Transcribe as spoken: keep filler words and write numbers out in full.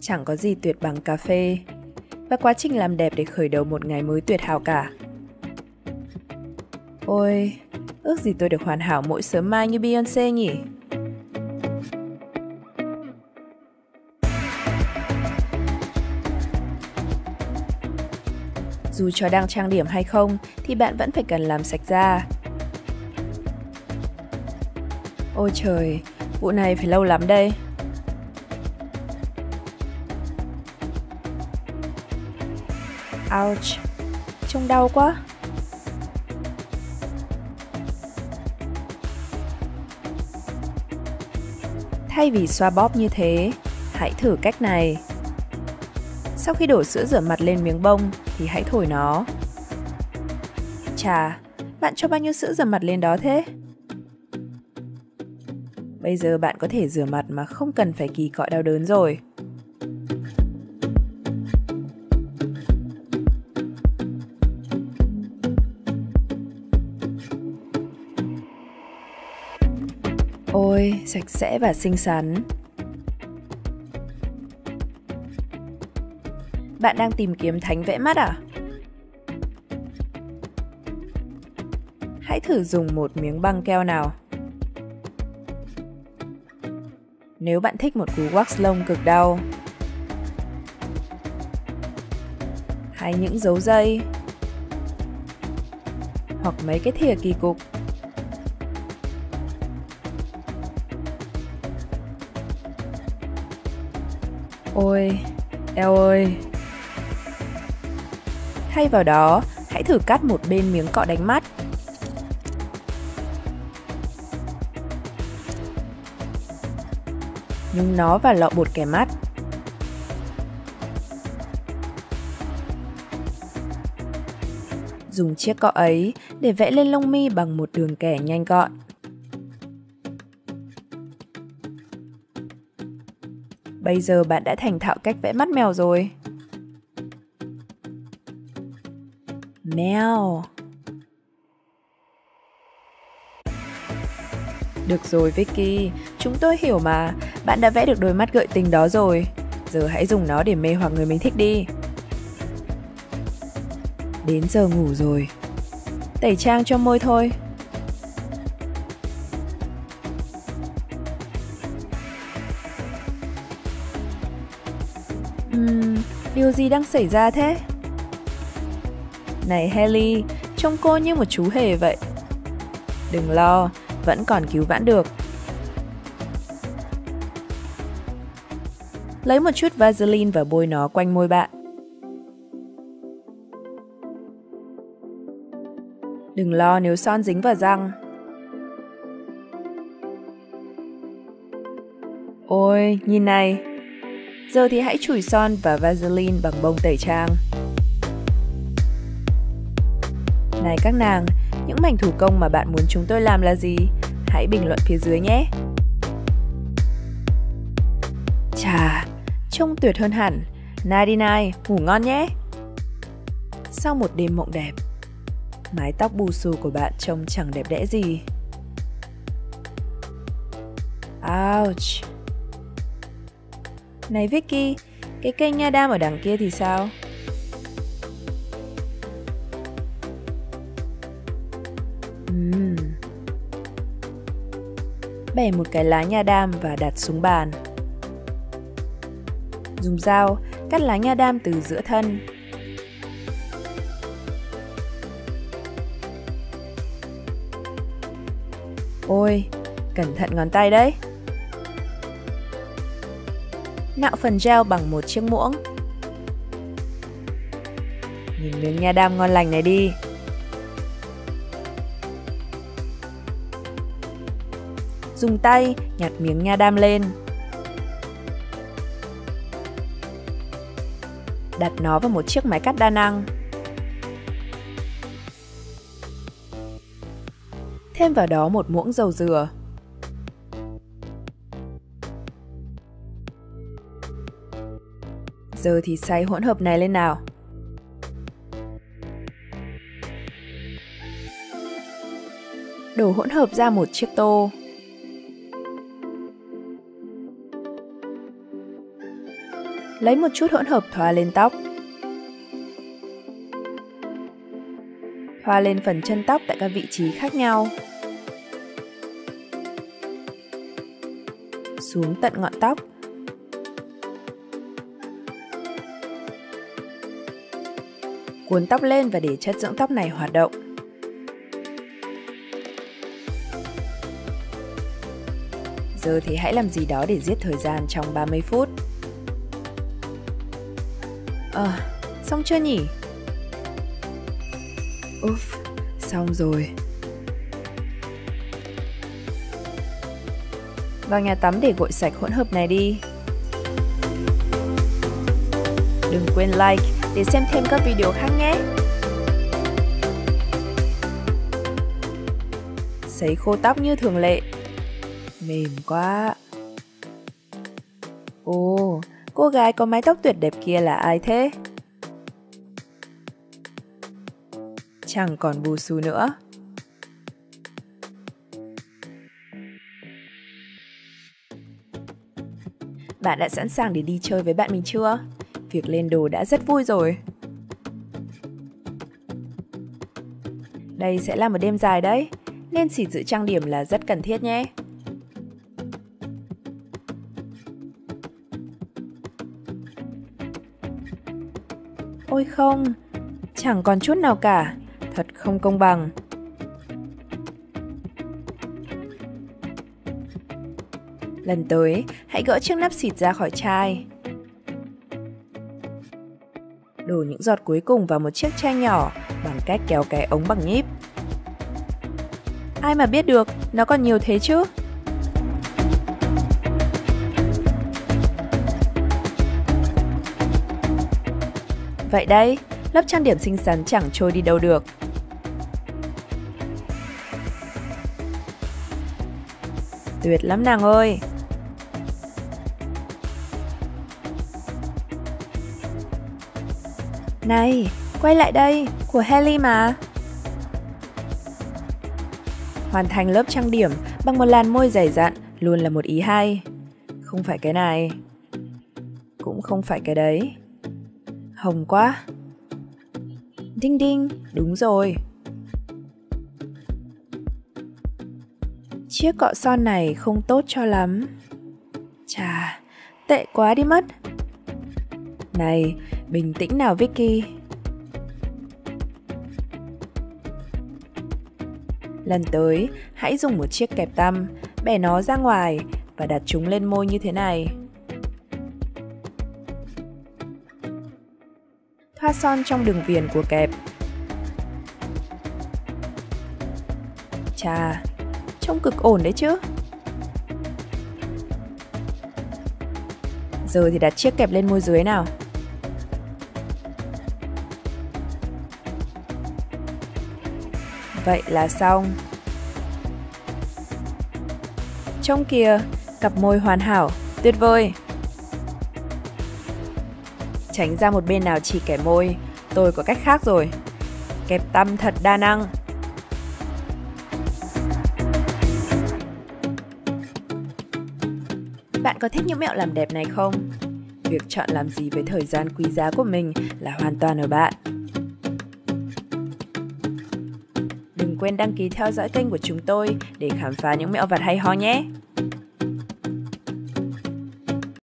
Chẳng có gì tuyệt bằng cà phê và quá trình làm đẹp để khởi đầu một ngày mới tuyệt hảo cả. Ôi, ước gì tôi được hoàn hảo mỗi sớm mai như Beyoncé nhỉ? Dù cho đang trang điểm hay không thì bạn vẫn phải cần làm sạch da. Ôi trời, vụ này phải lâu lắm đây. Ouch, trông đau quá. Thay vì xoa bóp như thế, hãy thử cách này. Sau khi đổ sữa rửa mặt lên miếng bông thì hãy thổi nó. Chà, bạn cho bao nhiêu sữa rửa mặt lên đó thế? Bây giờ bạn có thể rửa mặt mà không cần phải kỳ cọ đau đớn rồi. Ôi, sạch sẽ và xinh xắn. Bạn đang tìm kiếm thánh vẽ mắt à? Hãy thử dùng một miếng băng keo nào. Nếu bạn thích một cú wax lông cực đau, hay những dấu dây, hoặc mấy cái thìa kỳ cục, ôi, eo ơi. Thay vào đó, hãy thử cắt một bên miếng cọ đánh mắt. Nhúng nó vào lọ bột kẻ mắt. Dùng chiếc cọ ấy để vẽ lên lông mi bằng một đường kẻ nhanh gọn. Bây giờ bạn đã thành thạo cách vẽ mắt mèo rồi. Mèo. Được rồi Vicky, chúng tôi hiểu mà. Bạn đã vẽ được đôi mắt gợi tình đó rồi. Giờ hãy dùng nó để mê hoặc người mình thích đi. Đến giờ ngủ rồi. Tẩy trang cho môi thôi. Uhm, điều gì đang xảy ra thế? Này Haley, trông cô như một chú hề vậy. Đừng lo, vẫn còn cứu vãn được. Lấy một chút Vaseline và bôi nó quanh môi bạn. Đừng lo nếu son dính vào răng. Ôi, nhìn này. Giờ thì hãy chùi son và Vaseline bằng bông tẩy trang. Này các nàng, những mảnh thủ công mà bạn muốn chúng tôi làm là gì? Hãy bình luận phía dưới nhé! Chà, trông tuyệt hơn hẳn! Nighty night, ngủ ngon nhé! Sau một đêm mộng đẹp, mái tóc bù xù của bạn trông chẳng đẹp đẽ gì. Ouch! Này Vicky, cái cây nha đam ở đằng kia thì sao? Uhm. Bẻ một cái lá nha đam và đặt xuống bàn. Dùng dao cắt lá nha đam từ giữa thân. Ôi, cẩn thận ngón tay đấy. Nạo phần gel bằng một chiếc muỗng. Nhìn miếng nha đam ngon lành này đi. Dùng tay nhặt miếng nha đam lên. Đặt nó vào một chiếc máy cắt đa năng. Thêm vào đó một muỗng dầu dừa. Giờ thì xay hỗn hợp này lên nào. Đổ hỗn hợp ra một chiếc tô. lấy một chút hỗn hợp thoa lên tóc. Thoa lên phần chân tóc tại các vị trí khác nhau. Xuống tận ngọn tóc. Cuốn tóc lên và để chất dưỡng tóc này hoạt động. Giờ thì hãy làm gì đó để giết thời gian trong ba mươi phút. Ờ, à, xong chưa nhỉ? Uff, xong rồi. Vào nhà tắm để gội sạch hỗn hợp này đi. Đừng quên like để xem thêm các video khác nhé. Sấy khô tóc như thường lệ. Mềm quá. Ồ, cô gái có mái tóc tuyệt đẹp kia là ai thế? Chẳng còn bù xù nữa. Bạn đã sẵn sàng để đi chơi với bạn mình chưa? Việc lên đồ đã rất vui rồi. Đây sẽ là một đêm dài đấy. Nên xịt giữ trang điểm là rất cần thiết nhé. Ôi không, chẳng còn chút nào cả. Thật không công bằng. Lần tới, hãy gỡ chiếc nắp xịt ra khỏi chai. Đổ những giọt cuối cùng vào một chiếc chai nhỏ bằng cách kéo cái ống bằng nhíp. Ai mà biết được, nó còn nhiều thế chứ. Vậy đây, lớp trang điểm xinh xắn chẳng trôi đi đâu được. Tuyệt lắm nàng ơi! Này, quay lại đây, của Haley mà. Hoàn thành lớp trang điểm bằng một làn môi dày dặn luôn là một ý hay. Không phải cái này, cũng không phải cái đấy. Hồng quá. Đinh đinh, đúng rồi. Chiếc cọ son này không tốt cho lắm. Chà, tệ quá đi mất. Này, bình tĩnh nào Vicky. Lần tới, hãy dùng một chiếc kẹp tăm, bẻ nó ra ngoài và đặt chúng lên môi như thế này. Thoa son trong đường viền của kẹp. Chà, trông cực ổn đấy chứ. Giờ thì đặt chiếc kẹp lên môi dưới nào. Vậy là xong. Trông kìa, cặp môi hoàn hảo, tuyệt vời. Tránh ra một bên nào chỉ kẻ môi, tôi có cách khác rồi. Kẹp tăm thật đa năng. Bạn có thích những mẹo làm đẹp này không? Việc chọn làm gì với thời gian quý giá của mình là hoàn toàn ở bạn. Đừng quên đăng ký theo dõi kênh của chúng tôi để khám phá những mẹo vặt hay ho nhé!